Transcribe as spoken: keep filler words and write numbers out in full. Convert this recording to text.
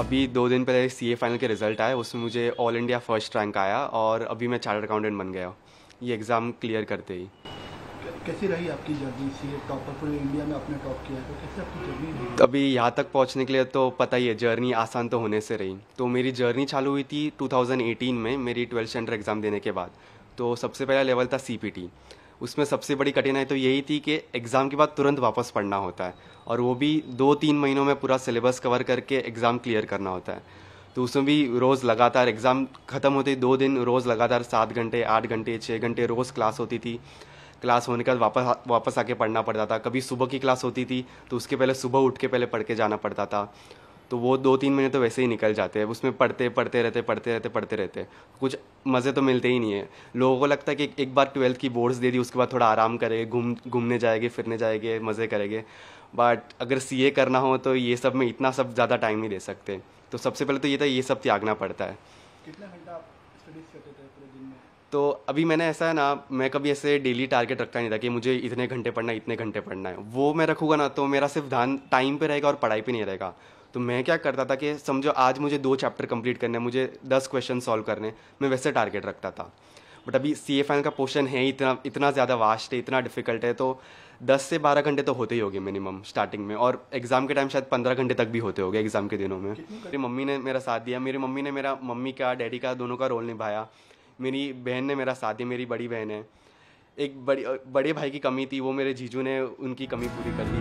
अभी दो दिन पहले सी ए फाइनल के रिजल्ट आए, उसमें मुझे ऑल इंडिया फर्स्ट रैंक आया और अभी मैं चार्टर्ड अकाउंटेंट बन गया हूँ ये एग्ज़ाम क्लियर करते ही। कैसी रही आपकी जर्नी? सी ए टॉपर पूरे इंडिया में आपने टॉप किया है, तो कैसे आपकी जर्नी? अभी यहाँ तक पहुँचने के लिए तो पता ही है, जर्नी आसान तो होने से रही। तो मेरी जर्नी चालू हुई थी टू थाउजेंड एटीन में मेरी ट्वेल्थ स्टैंडर्ड एग्ज़ाम देने के बाद। तो सबसे पहला लेवल था सी पी टी। उसमें सबसे बड़ी कठिनाई तो यही थी कि एग्ज़ाम के बाद तुरंत वापस पढ़ना होता है और वो भी दो तीन महीनों में पूरा सिलेबस कवर करके एग्ज़ाम क्लियर करना होता है। तो उसमें भी रोज़ लगातार एग्ज़ाम ख़त्म होते ही दो दिन रोज़ लगातार सात घंटे आठ घंटे छः घंटे रोज़ क्लास होती थी। क्लास होने के बाद वापस वापस आके पढ़ना पड़ता था। कभी सुबह की क्लास होती थी तो उसके पहले सुबह उठ के पहले पढ़ के जाना पड़ता था। तो वो दो तीन महीने तो वैसे ही निकल जाते हैं, उसमें पढ़ते पढ़ते रहते पढ़ते रहते पढ़ते रहते कुछ मज़े तो मिलते ही नहीं है। लोगों को लगता है कि एक बार ट्वेल्थ की बोर्ड्स दे दी उसके बाद थोड़ा आराम करेंगे, घूम घूमने जाएंगे, फिरने जाएंगे, मज़े करेंगे। बट अगर सीए करना हो तो ये सब में इतना सब ज़्यादा टाइम नहीं दे सकते। तो सबसे पहले तो ये था ये सब त्यागना पड़ता है। कितना घंटा आप स्टडीज करते थे पूरे दिन में? तो अभी मैंने ऐसा है ना, मैं कभी ऐसे डेली टारगेट रखता नहीं था कि मुझे इतने घंटे पढ़ना है इतने घंटे पढ़ना है। वो मैं रखूँगा ना तो मेरा सिर्फ ध्यान टाइम पे रहेगा और पढ़ाई पे नहीं रहेगा। तो मैं क्या करता था कि समझो आज मुझे दो चैप्टर कंप्लीट करने, मुझे दस क्वेश्चन सॉल्व करने, मैं वैसे टारगेट रखता था। बट अभी सी ए फाइनल का पोर्शन है इतना इतना ज़्यादा वास्ट है, इतना डिफिकल्ट है, तो दस से बारह घंटे तो होते ही होंगे मिनिमम स्टार्टिंग में। और एग्ज़ाम के टाइम शायद पंद्रह घंटे तक भी होते होंगे एग्ज़ाम के दिनों में। मेरी मम्मी ने मेरा साथ दिया, मेरी मम्मी ने मेरा मम्मी का डैडी का दोनों का रोल निभाया। मेरी बहन ने मेरा साथ दिया, मेरी बड़ी बहन है। एक बड़ी बड़े भाई की कमी थी, वो मेरे जीजू ने उनकी कमी पूरी कर दी।